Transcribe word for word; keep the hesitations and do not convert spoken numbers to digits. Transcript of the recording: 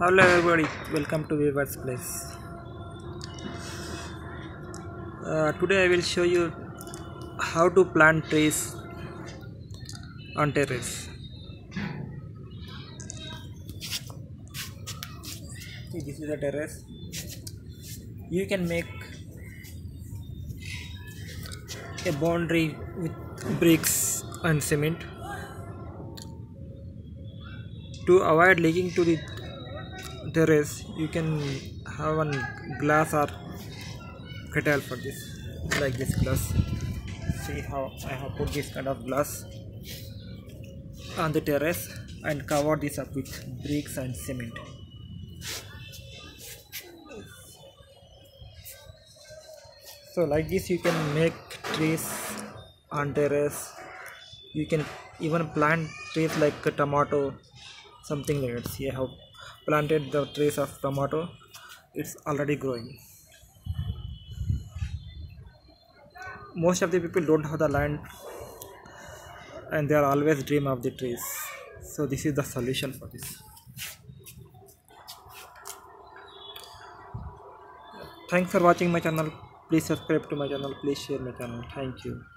Hello everybody, welcome to Viewers Place. Uh, today I will show you how to plant trees on terrace. See, this is a terrace. You can make a boundary with bricks and cement. To avoid leaking to the terrace, you can have a glass or kettle for this, like this glass. See how I have put this kind of glass on the terrace and cover this up with bricks and cement. So like this you can make trees on terrace. You can even plant trees like a tomato, something like that. See, I have planted the trees of tomato. It's already growing. Most of the people don't have the land and they are always dream of the trees. So this is the solution for this. Thanks for watching my channel. Please subscribe to my channel. Please share my channel. Thank you.